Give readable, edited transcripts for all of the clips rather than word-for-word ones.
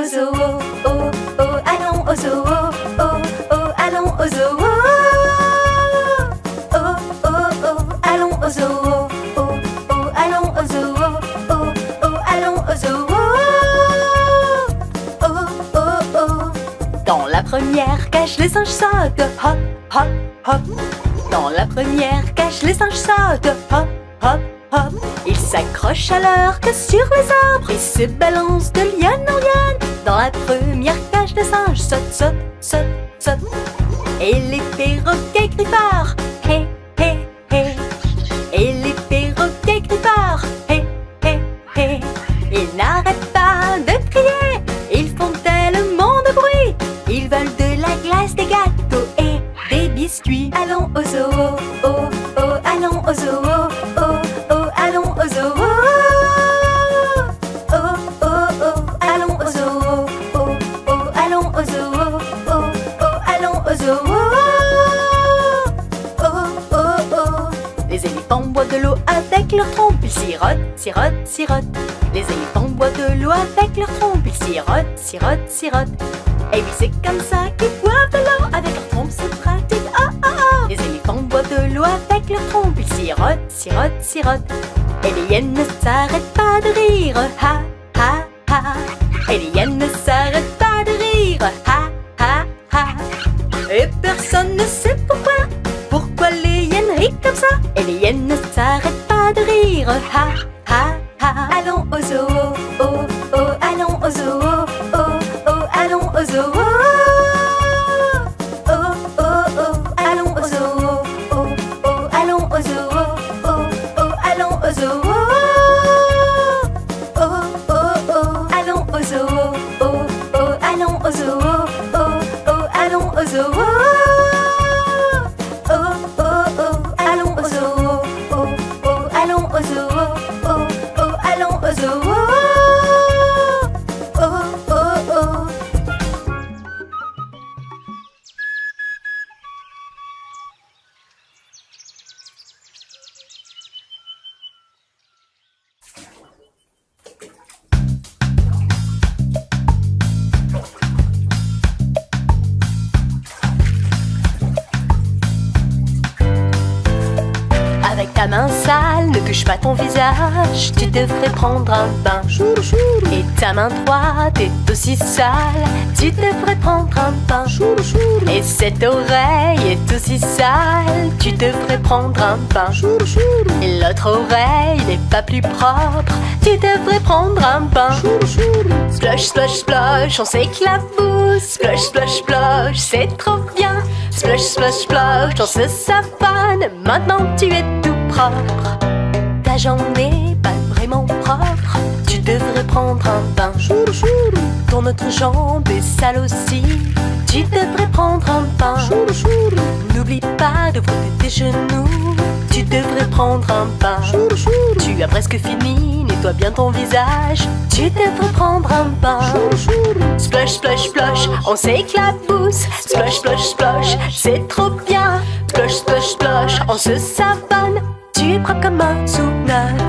au zoo, oh oh, allons au zoo, oh oh, allons au zoo, oh oh oh, allons au zoo, oh oh, allons au zoo, oh oh, allons au zoo, oh oh oh. Dans la première cage les singes sautent, hop hop hop. Dans la première cage les singes sautent, hop hop hop. Ils s'accrochent alors que sur les arbres, ils se balancent de liane en liane. Dans la première cage des singes sautent, sautent, sautent, sautent. Et les perroquets crient fort, hé hé hé. Et les perroquets crient fort, hé hé hé. Ils n'arrêtent pas de crier, ils font tellement de bruit. Ils veulent de la glace, des gâteaux et des biscuits. Allons au zoo, oh oh, allons au zoo, oh oh, allons au zoo. De l'eau avec leur trompe, ils sirotent, sirotent, sirotent. Les éléphants boivent de l'eau avec leur trompe, ils sirotent, sirotent, sirotent. Et oui, c'est comme ça qu'ils boivent de l'eau avec leur trompe, c'est pratique, oh oh oh. Les éléphants boivent de l'eau avec leur trompe, ils sirotent, sirotent, sirotent. Et les hyènes ne s'arrêtent pas de rire, ha ha ha. Et les hyènes ne s'arrêtent pas de rire, ha ha ha. Et personne ne sait pourquoi. Pourquoi les hyènes rient comme ça? Et les hyènes ne s'arrêtent pas de rire, ha ha ha. Allons au zoo, oh oh, allons au zoo, oh oh, allons au zoo, oh oh oh, allons au zoo, oh oh, allons au zoo, oh oh, allons au zoo, oh oh oh, allons au zoo, oh oh, allons au zoo, oh oh, allons au zoo. Pas ton visage, tu devrais prendre un bain. Et ta main droite est aussi sale, tu devrais prendre un bain. Et cette oreille est aussi sale, tu devrais prendre un bain. Et l'autre oreille n'est pas plus propre, tu devrais prendre un bain. Splosh, splosh, splosh, on s'éclabousse. Splosh, splosh, splosh, c'est trop bien. Splosh, splosh, splosh, on se savane. Maintenant tu es tout propre. Ta jambe n'est pas vraiment propre, tu devrais prendre un bain. Ton autre jambe est sale aussi, tu devrais prendre un bain. N'oublie pas de frotter tes genoux, tu devrais prendre un bain. Tu as presque fini, nettoie bien ton visage, tu devrais prendre un bain. Splosh, splosh, splosh, on s'éclabousse. Splosh, splosh, splosh, c'est trop bien. Splosh, splosh, splosh, on se savane. Tu es propre comme un tsunami.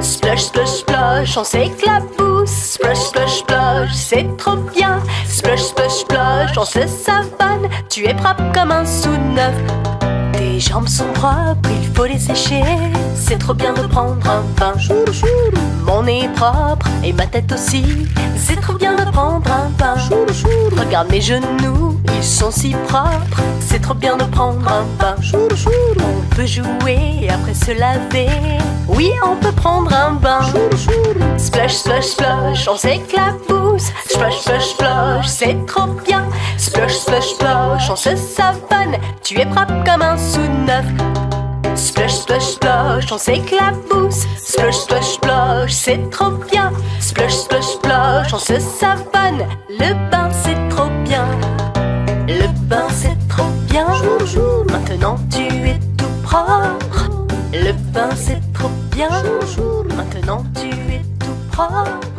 Splosh, splosh, splosh, on s'éclabousse. Splosh, splosh, splosh, c'est trop bien. Splosh, splosh, splosh, on se savane. Tu es propre comme un tsunami. Tes jambes sont propres, il faut les sécher. C'est trop bien de prendre un bain. Mon nez est propre et ma tête aussi. C'est trop bien de prendre un bain. Regarde mes genoux, ils sont si propres. C'est trop bien de prendre un bain. On peut jouer et après se laver. Oui, on peut prendre un bain. Splash, splash, splash, on s'éclabousse. Splash, splash, splash, c'est trop bien. Splash, splash, splash, on se savane. Tu es propre comme un sous-neuf. Splosh, splosh, splosh, on s'éclabousse. Splosh, splosh, splosh, c'est trop bien. Splosh, splosh, splosh, on se savane. Le bain, c'est trop bien. Le bain, c'est trop bien. Maintenant, tu es tout propre. Le bain, c'est trop bien. Maintenant, tu es tout propre.